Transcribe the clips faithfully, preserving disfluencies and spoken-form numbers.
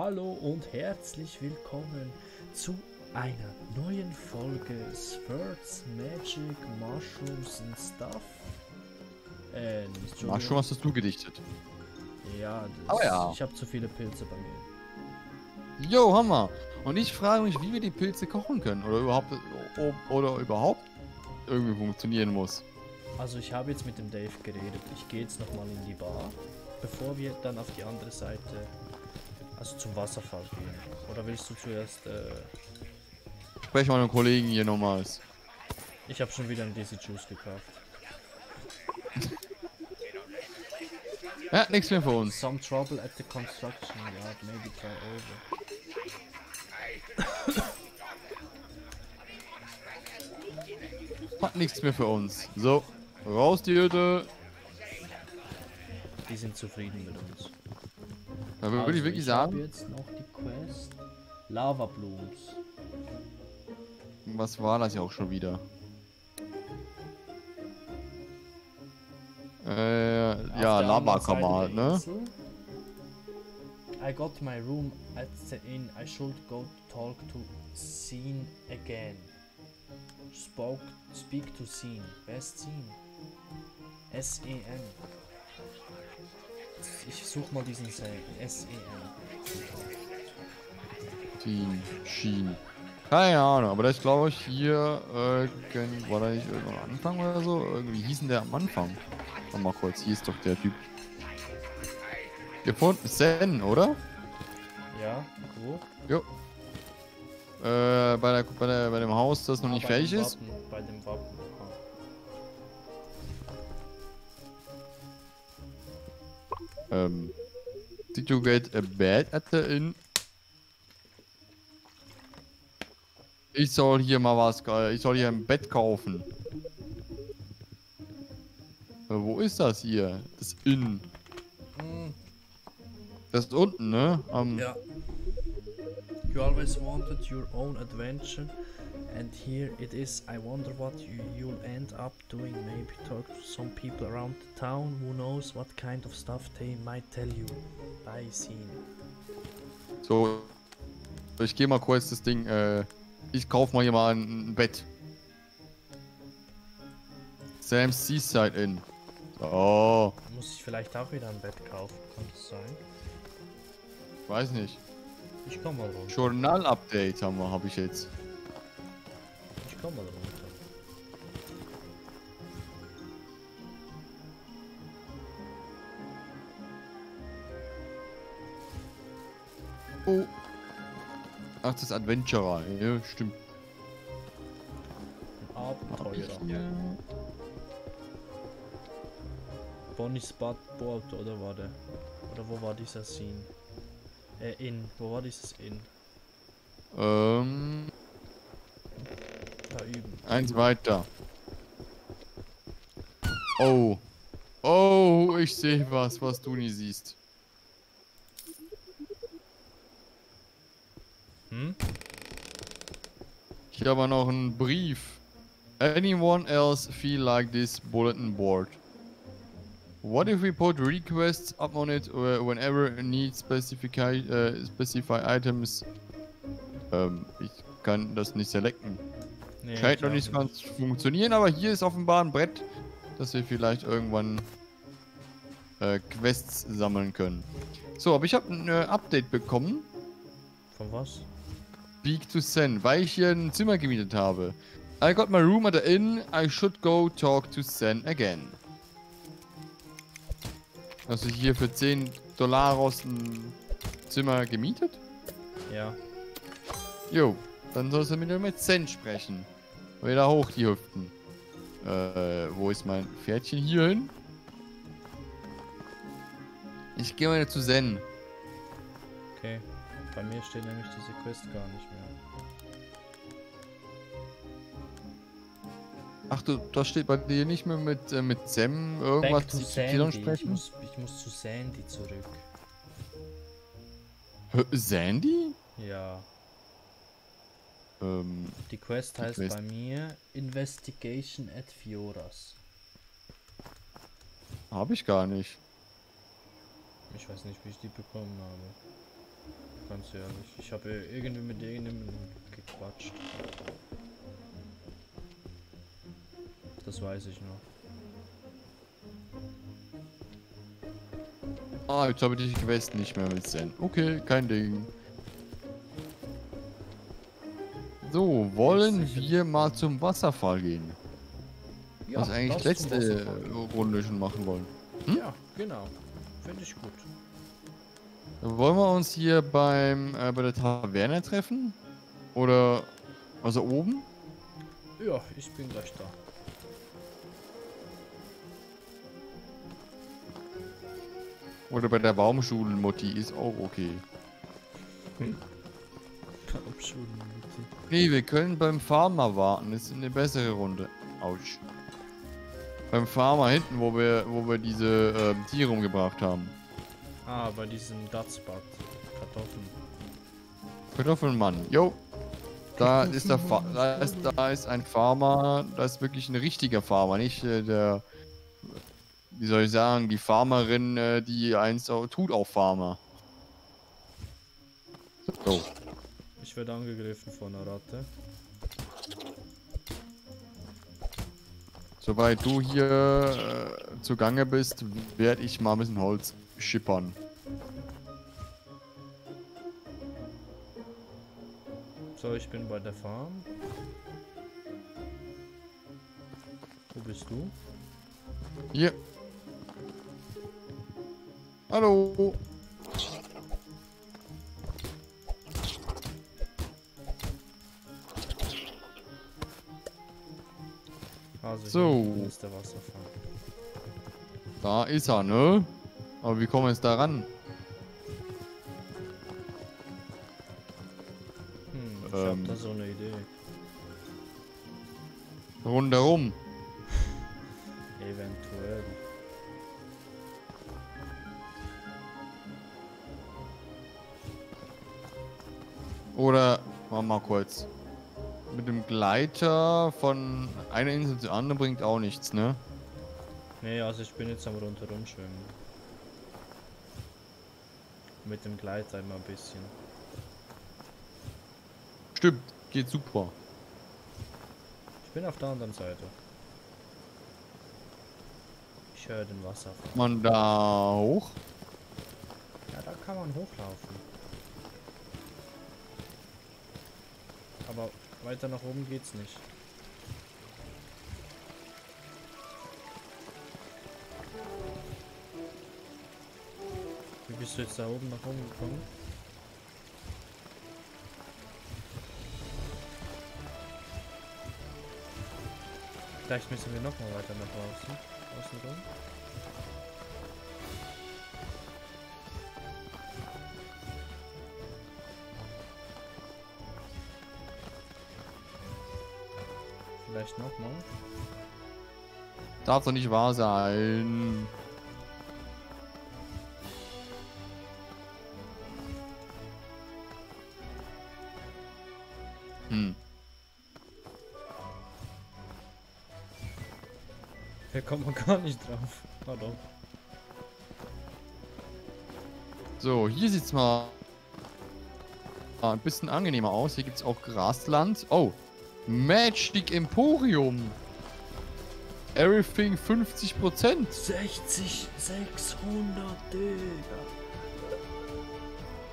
Hallo und herzlich willkommen zu einer neuen Folge Swords Magic Mushrooms and Stuff. Äh, nicht Mushroom hast du gedichtet. Ja, das, oh ja, ich habe zu viele Pilze bei mir. Jo, Hammer! Und ich frage mich, wie wir die Pilze kochen können oder überhaupt, ob, oder überhaupt irgendwie funktionieren muss. Also ich habe jetzt mit dem Dave geredet. Ich gehe jetzt nochmal in die Bar, bevor wir dann auf die andere Seite, also zum Wasserfall gehen. Oder willst du zuerst, äh... sprech mal mit Kollegen hier nochmals. Ich habe schon wieder einen D C Juice gekauft. Ja, nichts mehr für uns. Some trouble at the construction yard, maybe try over. Hat nichts mehr für uns. So, raus die Hütte. Die sind zufrieden mit uns. Da würde also, ich wirklich ich sagen. Ich habe jetzt noch die Quest Lava Blooms. Was war das ja auch schon wieder? Äh, Auf ja, Lava kann man halt, ne? I got my room at the inn. I should go talk to Scene again. Spoke, speak to Scene. Best Scene. S E N. Ich such mal diesen Segen. S E N. Scene. Scene. Keine Ahnung, aber das ist, glaube ich, hier äh, war da nicht irgendwann am Anfang oder so? Irgendwie hießen der am Anfang. Warte mal kurz, hier ist doch der Typ. Gefunden, Zen, oder? Ja, wo? Jo. Äh, bei, der, bei, der, bei dem Haus, das noch ah, nicht fertig ist. Wappen, bei dem Wappen. Ah. Ähm. Did you get a bed at the inn? Ich soll hier mal was, ich soll hier ein Bett kaufen. Wo ist das hier? Das Inn. Mm. Das ist unten, ne? Um ja. You always wanted your own adventure and here it is. I wonder what you, you'll end up doing. Maybe talk to some people around the town. Who knows what kind of stuff they might tell you. Bye, Scene. So, ich gehe mal kurz das Ding, äh, ich kauf mal hier mal ein, ein Bett. Sam's Seaside Inn. Oh. Muss ich vielleicht auch wieder ein Bett kaufen? Kann das sein? Weiß nicht. Ich komm mal runter. Journal-Update haben wir, hab ich jetzt. Ich komm mal runter. Oh. Ach, das Adventurer. Ja, stimmt. Abenteurer. Bonnie's Badboard, oder war der? Oder wo war dieser Scene? Äh, Inn. Wo war dieses Inn? Ähm. Da üben. Eins weiter. Oh. Oh, ich sehe was, was du nie siehst. Hm? Ich habe noch einen Brief. Anyone else feel like this bulletin board? What if we put requests up on it whenever need specific, uh, specify items? Ähm, ich kann das nicht selekten. Nee, scheint noch nicht ganz funktionieren, aber hier ist offenbar ein Brett, dass wir vielleicht irgendwann äh, Quests sammeln können. So, aber ich habe ein äh, Update bekommen. Von was? Speak to Zen, weil ich hier ein Zimmer gemietet habe. I got my room at the inn. I should go talk to Zen again. Hast du hier für zehn Dollar aus dem Zimmer gemietet? Ja. Jo, dann sollst du mit dem Zen sprechen. Wieder hoch die Hüften. Äh, wo ist mein Pferdchen? Hier hin? Ich gehe mal zu Zen. Okay, bei mir steht nämlich diese Quest gar nicht mehr. Ach du, das steht bei dir nicht mehr mit, äh, mit Sam irgendwas zu Sandy sprechen? Ich muss, ich muss zu Sandy zurück. H Sandy? Ja. Ähm, die Quest heißt die Quest. Bei mir Investigation at Fioras. Hab ich gar nicht. Ich weiß nicht, wie ich die bekommen habe. ganz ehrlich. Ich habe irgendwie mit denen gequatscht. Das weiß ich noch. Ah, jetzt habe ich die Quest nicht mehr mit Zen. Okay, kein Ding. So, wollen wir mal zum Wasserfall gehen? Ja, was eigentlich letzte Runde schon machen wollen. Hm? Ja, genau. Finde ich gut. Wollen wir uns hier beim äh, bei der Taverne treffen? Oder also oben? Ja, ich bin gleich da. Oder bei der Baumschulenmutti ist auch okay. Hm? Baumschulenmutti. Nee, wir können beim Farmer warten. Das ist eine bessere Runde. Autsch. Beim Farmer hinten, wo wir wo wir diese äh, Tiere umgebracht haben. Ah, bei diesem Dachsbad. Kartoffeln. Kartoffelmann, jo. Da ist der Fa da, ist, da ist ein Farmer, da ist wirklich ein richtiger Farmer, nicht äh, der, wie soll ich sagen, die Farmerin, äh, die einst auch, tut auch Farmer. So. Ich werde angegriffen von einer Ratte. Sobald du hier äh, zugange bist, werde ich mal ein bisschen Holz schippern. So, ich bin bei der Farm. Wo bist du? Hier. Hallo. Also so. Ist der Wasserfall. Da ist er, ne? Aber wie kommen wir jetzt da ran? Hm, ich ähm, hab da so eine Idee. Rundherum. Eventuell. Oder, mach mal kurz. Mit dem Gleiter von einer Insel zur anderen bringt auch nichts, ne? Ne, also ich bin jetzt am rundherum schwimmen. Mit dem Gleiter immer ein bisschen. Stimmt, geht super. Ich bin auf der anderen Seite. Ich höre den Wasser. Kann man da hoch? Ja, da kann man hochlaufen. Aber weiter nach oben geht's nicht. Bist du jetzt da oben nach oben gekommen? Vielleicht müssen wir nochmal weiter nach draußen. Außen rum. Vielleicht nochmal. Darf doch nicht wahr sein. Da kommt man gar nicht drauf. Hallo. So, hier sieht's mal ein bisschen angenehmer aus. Hier gibt's auch Grasland. Oh, Magic Emporium. Everything fünfzig Prozent. sechzig, sechshundert, Digga.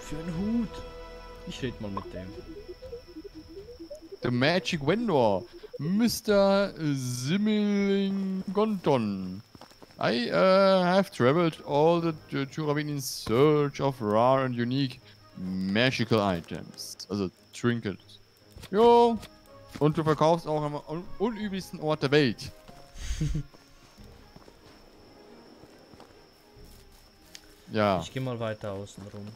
Für einen Hut. Ich red mal mit dem. The Magic Vendor. Mister Simmeling Gonton. I uh, have traveled all the Turabin in search of rare and unique magical items. Also Trinkets. Jo. Und du verkaufst auch am un unüblichsten Ort der Welt. Ja. Ich geh mal weiter außen rum.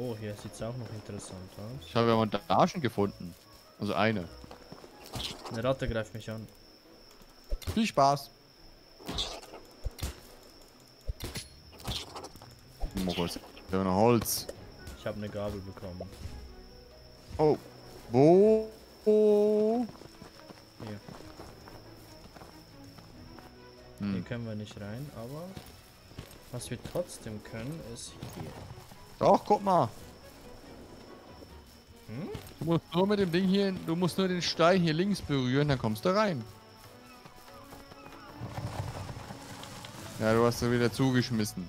Oh, hier sieht es auch noch interessant aus. Ich habe ja Montagen gefunden. Also eine. Eine Ratte greift mich an. Viel Spaß. Oh Gott, ich habe noch Holz. Ich habe eine Gabel bekommen. Oh. Wo? Oh. Hier. Hm. Hier können wir nicht rein, aber... Was wir trotzdem können, ist hier. Doch, guck mal. Hm? Du musst nur mit dem Ding hier, du musst nur den Stein hier links berühren, dann kommst du rein. Ja, du hast sie wieder zugeschmissen.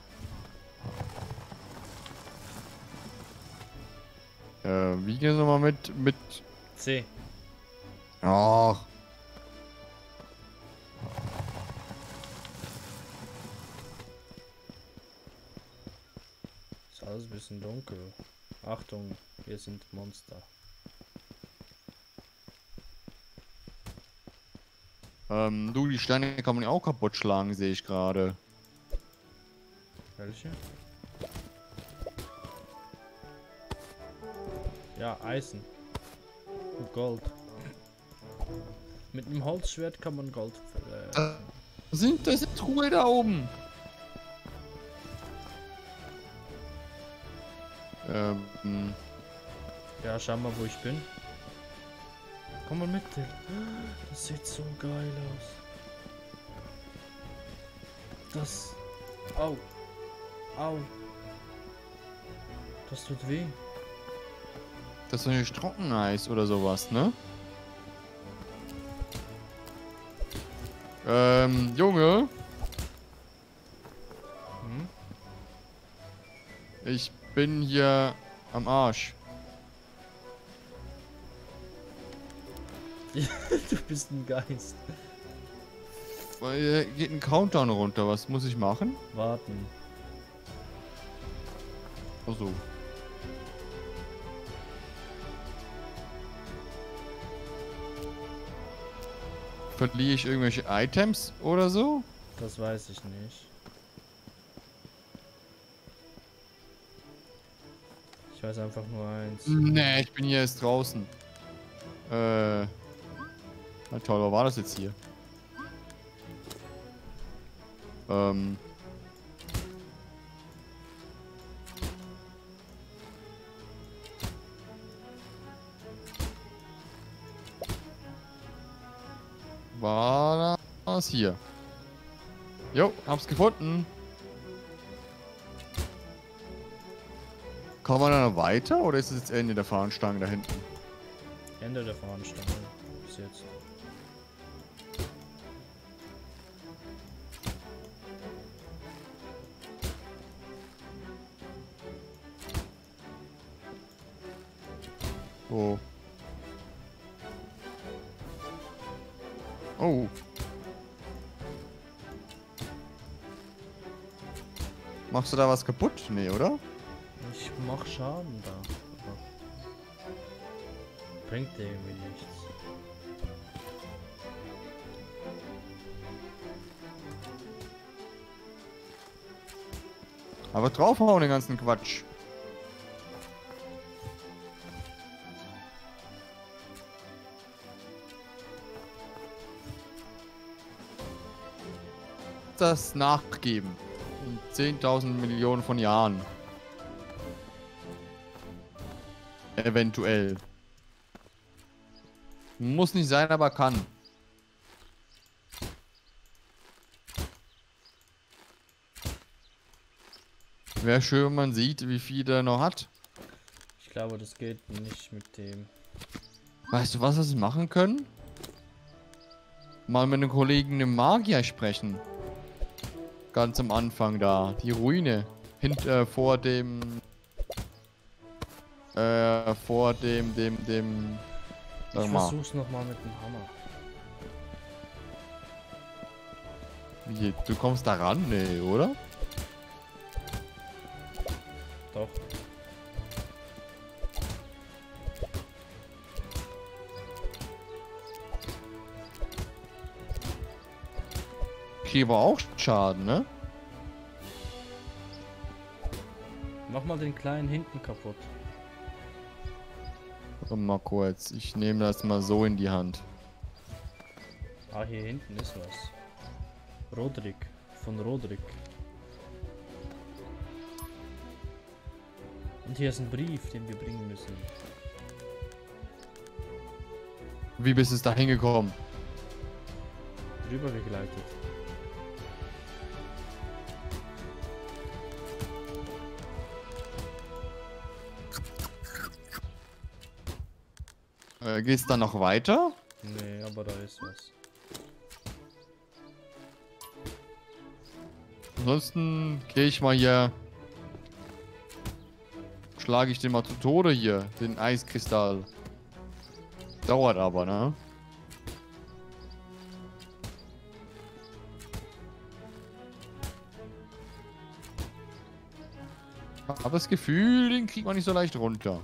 Äh, wie geht's nochmal mit, mit... C. Ach. Ist alles ein bisschen dunkel. Achtung, hier sind Monster. Ähm, du, die Steine kann man ja auch kaputt schlagen, sehe ich gerade. Welche? Ja, Eisen. Und Gold. Mit einem Holzschwert kann man Gold... Äh sind das eine Truhe da oben? Ähm... Ja, schau mal, wo ich bin. Komm mal mit, Dick. Das sieht so geil aus. Das... Au. Au. Das tut weh. Das ist so ein Trockeneis oder sowas, ne? Ähm, Junge. Hm? Ich bin hier am Arsch. Du bist ein Geist. Hier geht ein Countdown runter. Was muss ich machen? Warten. Ach so. Verliere ich irgendwelche Items oder so? Das weiß ich nicht. Ich weiß einfach nur eins. Nee, ich bin hier erst draußen. Äh... Na toll, wo war das jetzt hier? Ähm... War das hier? Jo, hab's gefunden. Kommen wir dann noch weiter oder ist es jetzt Ende der Fahnenstange da hinten? Ende der Fahnenstange. Bis jetzt. Oh. Oh. Machst du da was kaputt? Nee, oder? Ich mach Schaden da. Bringt dir irgendwie nichts. Aber draufhauen den ganzen Quatsch. Das nachgeben in zehntausend Millionen von Jahren. Eventuell. Muss nicht sein, aber kann. Wäre schön, wenn man sieht, wie viel der noch hat. Ich glaube, das geht nicht mit dem. Weißt du, was wir machen können? Mal mit einem Kollegen, einem Magier, sprechen. Ganz am Anfang da. Die Ruine. Hinter, äh, vor dem... Äh, vor dem, dem, dem... Ich versuch's nochmal mit dem Hammer. Wie, du kommst da ran? Nee, oder? Doch. Okay, war auch Schaden, ne? Mach mal den kleinen hinten kaputt. Mal kurz, ich nehme das mal so in die Hand. Ah, hier hinten ist was. Rodrik, von Rodrik. Und hier ist ein Brief, den wir bringen müssen. Wie bist du da hingekommen? Drüber gegleitet. Äh, geht's dann noch weiter? Nee, aber da ist was. Ansonsten gehe ich mal hier. Schlage ich den mal zu Tode hier, den Eiskristall. Dauert aber, ne? Aber das Gefühl, den kriegt man nicht so leicht runter.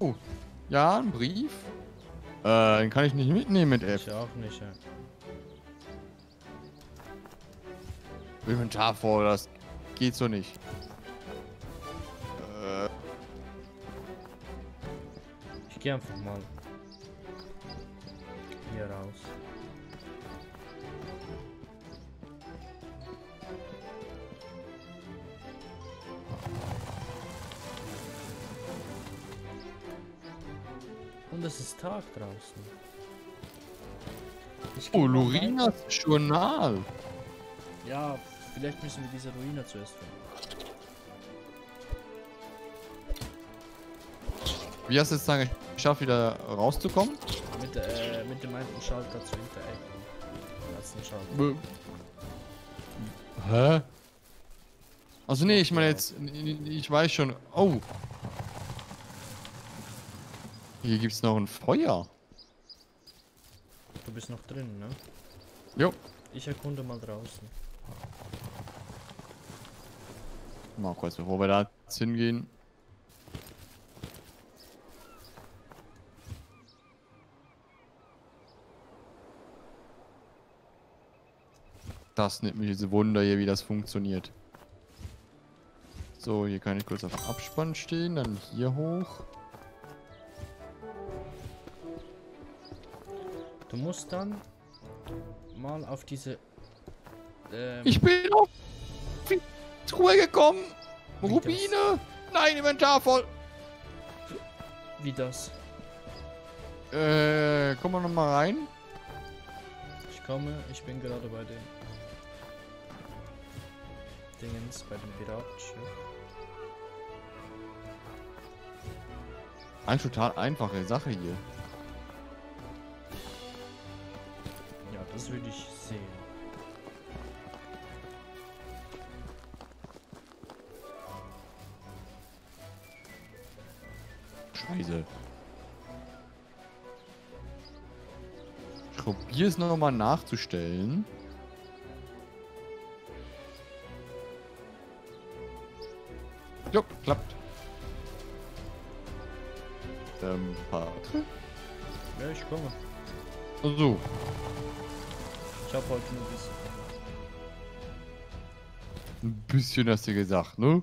Oh, ja, ein Brief. Äh, den kann ich nicht mitnehmen mit App. Ich auch nicht, ja. Inventar vor, das geht so nicht. Äh. Ich geh einfach mal hier raus. Und es ist Tag draußen. Oh, Lurinas Journal. Ja, vielleicht müssen wir diese Ruine zuerst finden. Wie hast du es dann geschafft, wieder rauszukommen? Mit, äh, mit dem alten Schalter zu interagieren. Letzten Schalter. Hä? Also nee, ich meine jetzt, ich weiß schon. Oh. Hier gibt's noch ein Feuer. Du bist noch drin, ne? Jo. Ich erkunde mal draußen. Mal kurz, bevor wir da jetzt hingehen. Das nimmt mich diese Wunder hier, wie das funktioniert. So, hier kann ich kurz auf Abspann stehen, dann hier hoch. Du musst dann mal auf diese. Ähm, ich bin auf die Truhe gekommen! Rubine! Nein, Inventar voll! Wie das? Äh, komm mal nochmal rein. Ich komme, ich bin gerade bei dem. Dingens, bei dem Piratenschiff. Eine total einfache Sache hier. Das würde ich sehen. Scheiße. Ich probiere es noch mal nachzustellen. Jo, klappt. Ähm, Patrick? Ja, ich komme. So. Ich hab heute nur ein bisschen. Ein bisschen hast du gesagt, ne?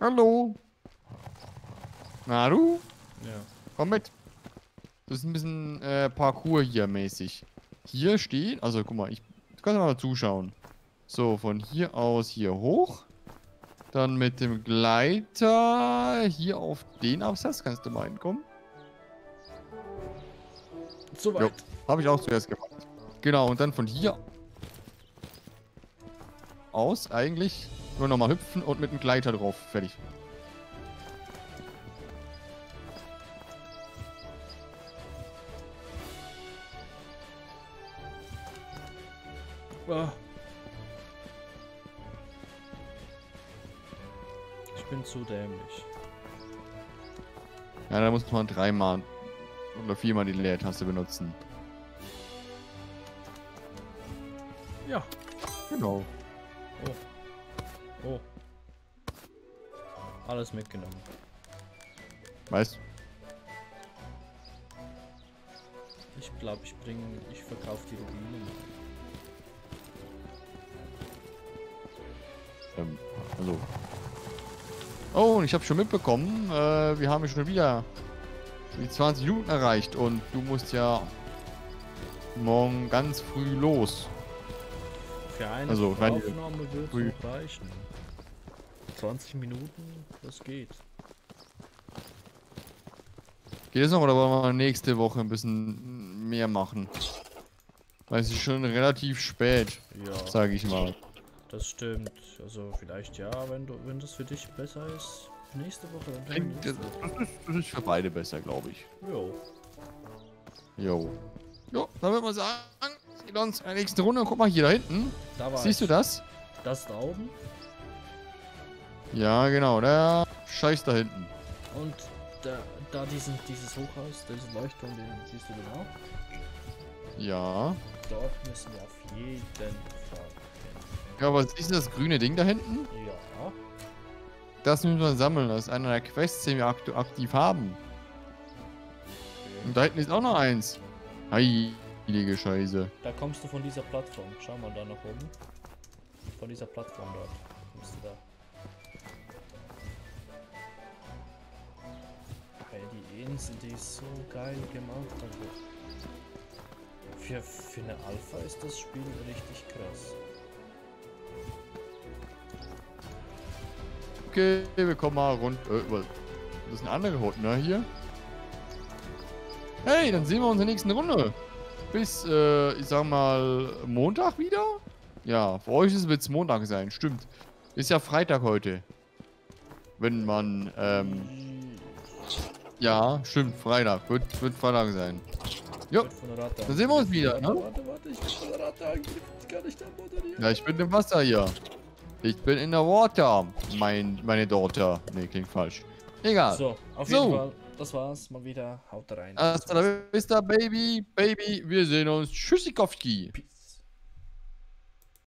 Hallo? Na du? Ja. Komm mit. Das ist ein bisschen äh, Parkour hier mäßig. Hier steht, also guck mal, ich kann mal zuschauen. So, von hier aus hier hoch. Dann mit dem Gleiter hier auf den Absatz kannst du mal hinkommen. So weit. Jo. Habe ich auch zuerst gemacht. Genau, und dann von hier aus eigentlich nur nochmal hüpfen und mit dem Gleiter drauf. Fertig. Ah. Ich bin zu dämlich. Ja, da muss man dreimal oder viermal die Leertaste benutzen. Ja, genau. Oh. Oh. Alles mitgenommen. Weißt? Ich glaube, ich bringe, ich verkaufe die Rubine. Ähm, also. Oh, und ich habe schon mitbekommen, äh, wir haben schon wieder die zwanzig Minuten erreicht und du musst ja morgen ganz früh los. Für eine also, Aufnahme wird es reichen. zwanzig Minuten, das geht. Geht es noch oder wollen wir nächste Woche ein bisschen mehr machen? Weil es ist schon relativ spät, ja, sage ich mal. Das stimmt. Also vielleicht ja, wenn du, wenn das für dich besser ist. Nächste Woche. Dann das, das, ist, das ist für beide besser, glaube ich. Jo. Jo. Jo, dann würde man sagen, geht uns in der nächsten Runde. Guck mal hier da hinten. Da war Siehst ich. du das? Das da oben? Ja, genau. Der Scheiß da hinten. Und da, da diesen, dieses Hochhaus, diesen Leuchtturm, den siehst du genau? Ja. Dort müssen wir auf jeden Fall. Ja, aber siehst du das grüne Ding da hinten? Ja. Das müssen wir sammeln. Das ist einer der Quests, die wir aktu aktiv haben. Okay. Und da hinten ist auch noch eins. Heilige Scheiße. Da kommst du von dieser Plattform. Schau mal da nach oben. Von dieser Plattform dort. Kommst du da. Hey, die Insel, die ist so geil gemacht. Für, für eine Alpha ist das Spiel richtig krass. Okay, wir kommen mal rund. Äh, das ist eine andere Hut, ne, hier? Hey, dann sehen wir uns in der nächsten Runde. Bis, äh, ich sag mal, Montag wieder? Ja, für euch wird es Montag sein, stimmt. Ist ja Freitag heute. Wenn man, ähm... ja, stimmt, Freitag. Wird, wird Freitag sein. Jo, dann sehen wir uns wieder, ne? Warte, warte, ich bin von der Rata angegriffen. Kann ich da moderieren? Ja, ich bin im Wasser hier. Ich bin in der Water, mein, meine Daughter. Ne, klingt falsch. Egal. So, auf jeden so. Fall, das war's. Mal wieder, haut rein. Hasta la vista, Baby, Baby. Wir sehen uns. Tschüssikowski. Peace.